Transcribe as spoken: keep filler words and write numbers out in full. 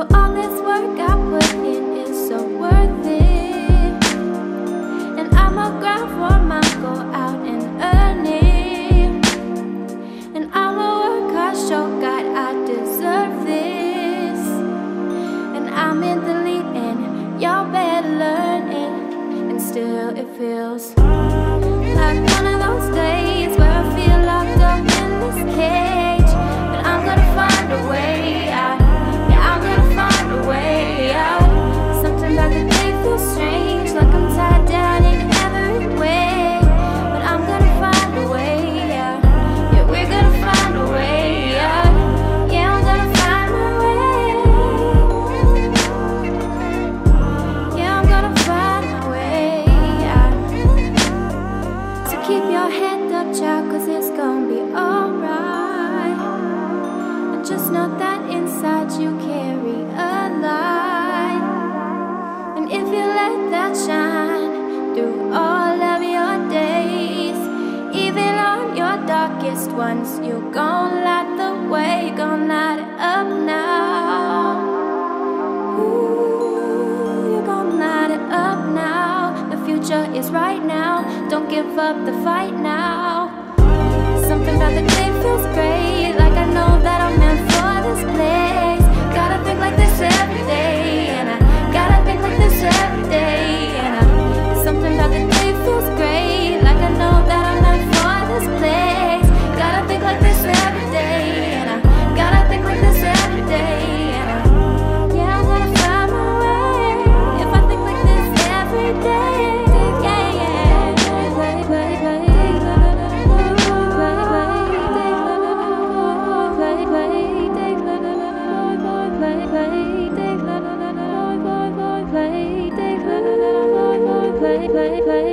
So all this work I put in is so worth it, and I'm a girl for my goal, out and earn it, and I'm a work I show God I deserve this, and I'm in the lead and y'all better learn it. And still it feels like one of those days where I feel locked up in this cage, but I'm gonna find a way out. Yeah, I'm gonna find a way out. Sometimes I could feel strange, like I'm tied down in every way, but I'm gonna find a way out. Yeah, we're gonna find a way out. Yeah, I'm gonna find my way. Yeah, I'm gonna find my way out. So keep your head up, child, cause it's gonna be alright. And just know that inside you carry a light, and if you let that shine through all of your days, even on your darkest ones, you're gonna light the way, you're gonna light it up now. Ooh, you're gonna light it up now. The future is right now, don't give up the fight now. Something about the day feels great, like I know that I'm meant for this place. Gotta think like this every day, and I gotta think like this every day, and I, something about the day feels great, like I know that I'm meant for this place. Gotta think like this every day, and I gotta think like this every day, and I, yeah, I'm gonna find my way if I think like this every day. Play, play, play.